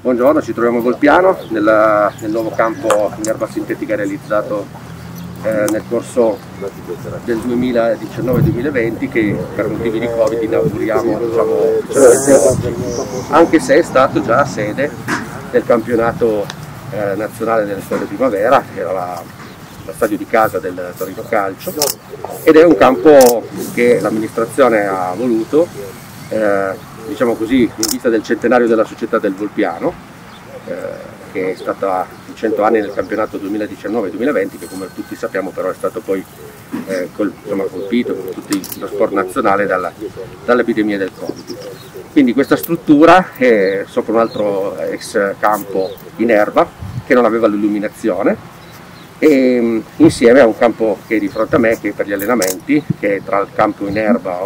Buongiorno, ci troviamo a Volpiano nel nuovo campo in erba sintetica realizzato nel corso del 2019-2020 che per motivi di Covid inauguriamo, anche se è stato già sede del campionato nazionale delle squadre Primavera, che era lo stadio di casa del Torino Calcio, ed è un campo che l'amministrazione ha voluto diciamo così, in vista del centenario della società del Volpiano, che è stata di 100 anni nel campionato 2019-2020, che come tutti sappiamo però è stato poi colpito come tutto lo sport nazionale dall'epidemia del Covid. Quindi questa struttura è sopra un altro ex campo in erba che non aveva l'illuminazione, e insieme a un campo che è di fronte a me, che è per gli allenamenti, che è tra il campo in erba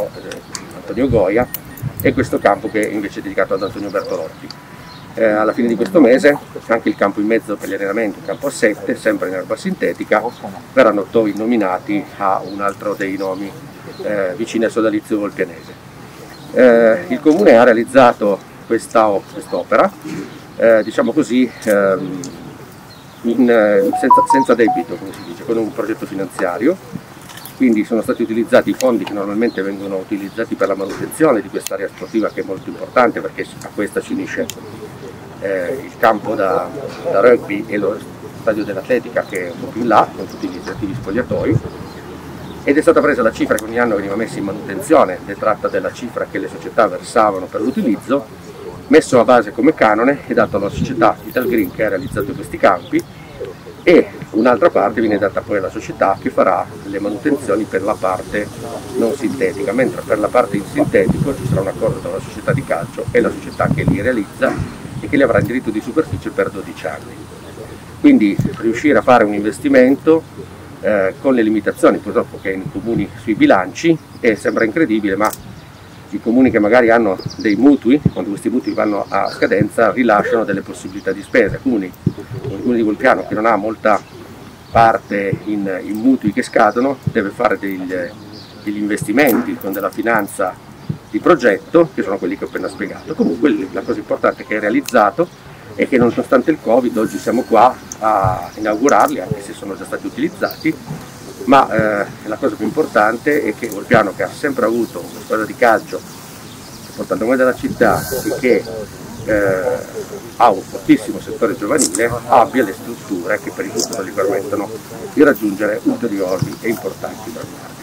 Antonio Goya e questo campo che invece è dedicato ad Antonio Bertolotti. Alla fine di questo mese anche il campo in mezzo per gli allenamenti, il campo a 7, sempre in erba sintetica, verranno poi nominati a un altro dei nomi vicino al Sodalizio Volpianese. Il Comune ha realizzato quest'opera, diciamo così, senza debito, come si dice, con un progetto finanziario, quindi sono stati utilizzati i fondi che normalmente vengono utilizzati per la manutenzione di quest'area sportiva, che è molto importante perché a questa si unisce il campo da rugby e lo stadio dell'atletica, che è un po' più in là, con tutti gli relativi spogliatoi, ed è stata presa la cifra che ogni anno veniva messa in manutenzione, detratta della cifra che le società versavano per l'utilizzo, messo a base come canone e dato alla società Italgreen che ha realizzato questi campi, e un'altra parte viene data poi alla società che farà le manutenzioni per la parte non sintetica, mentre per la parte in sintetico ci sarà un accordo tra la società di calcio e la società che li realizza e che li avrà in diritto di superficie per 12 anni. Quindi riuscire a fare un investimento con le limitazioni purtroppo che in comuni sui bilanci sembra incredibile, ma i comuni che magari hanno dei mutui, quando questi mutui vanno a scadenza rilasciano delle possibilità di spesa. Quindi il comune di Volpiano, che non ha molta parte in mutui che scadono, deve fare degli investimenti con della finanza di progetto, che sono quelli che ho appena spiegato. Comunque la cosa importante è che è realizzato e che nonostante il Covid oggi siamo qua a inaugurarli, anche se sono già stati utilizzati, ma la cosa più importante è che Volpiano, che ha sempre avuto una squadra di calcio portando nome della città e che ha un fortissimo settore giovanile, abbia le strutture che per il futuro gli permettono di raggiungere ulteriori e importanti traguardi.